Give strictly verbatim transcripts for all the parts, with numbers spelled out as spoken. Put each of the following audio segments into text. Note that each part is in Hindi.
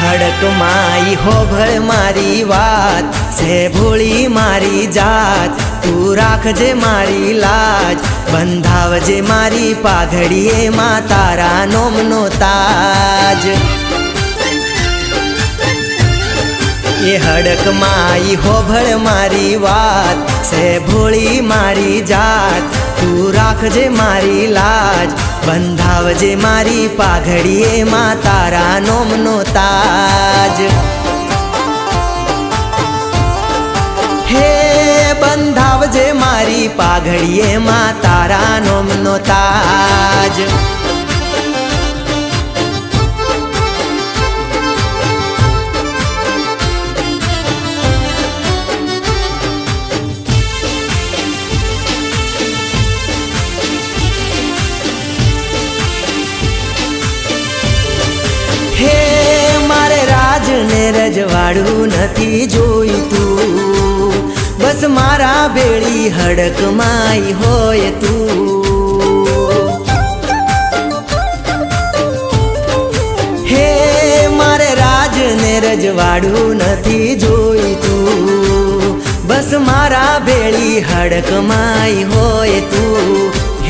हड़क माई होभळ मारी वात, से भोळी मारी जात, तू राखजे मारी लाज, बंधावजे मारी पाघड़ीए मा तारा नोमनो ताज। ये हड़क माई होभळ मारी वात, से भोळी मारी जात, तू राखजे मारी लाज, बंधावजे मारी पाघड़ीए मा तारा नोमनो ताज। हे बंधावजे मारी पाघड़ीए मा तारा नोमनो ताज। रजवाड़ू नथी जोई तू, बस मारा बेड़ी हड़क माई होय तू। हे मारे राज ने रजवाड़ू नथी जोई तू, बस मारा बेड़ी हड़क माई होय तू।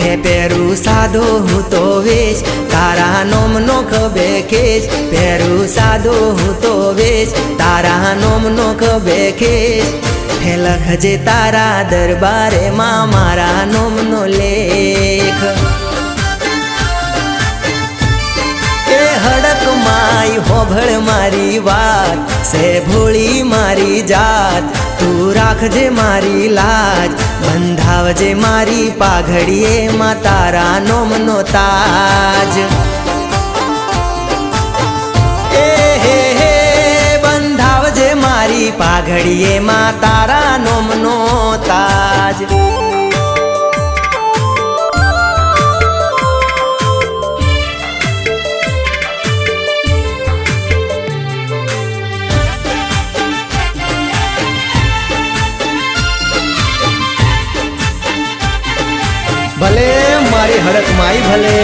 हे पेरू साधो हूँ तो वेश तारा नोमनो कबे खेश, पेरू साधो हूँ तो वेश तारा नोमनो कबे खेश। हे लखजे तारा दरबारे मा मारा नोमनो लेख। ए हड़क माई होभळ मारी वात, से भोळी मारी जात, तू राखजे मारी लाज, बंधावजे मारी पाघड़ीए मा तारा नोमनो ताज। ए हे हे बंधावजे मारी पाघड़ीए मा तारा नोमनो ताज। भले मारी हड़क माई भले,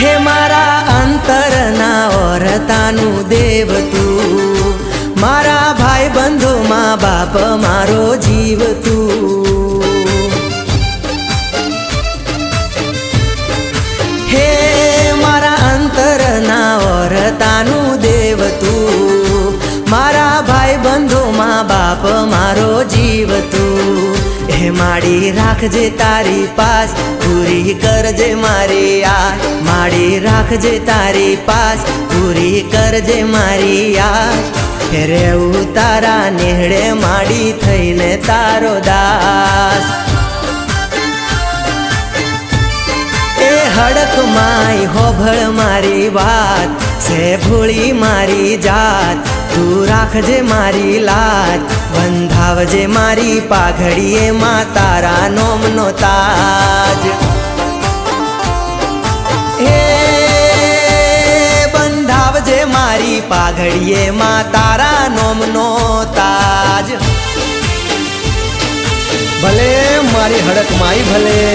हे मारा अंतरना औरतानु देव तू, मारा भाई बंधु माँ बाप मारो जीव तू। हे मारा अंतरना औरतानु देव तू, मारा भाई बंधु माँ बाप मारो जीव तू। हे माड़ी राखजे तारी पास, पूरी करजे मारी यार, माड़ी राखजे तारी पास, पूरी करजे मारी यार। हे रेवू तारा नेहड़े माड़ी थईने तारो दास। ए हड़क माई होभळ मारी वात, से भोळी मारी जात, तू राखजे मारी लाज, बंधावजे मारी पाघड़ीए मा तारा नोमनो ताज। हे बंधावजे मारी पाघड़ीए मा तारा नोमनो ताज। भले मारी हड़क माई भले।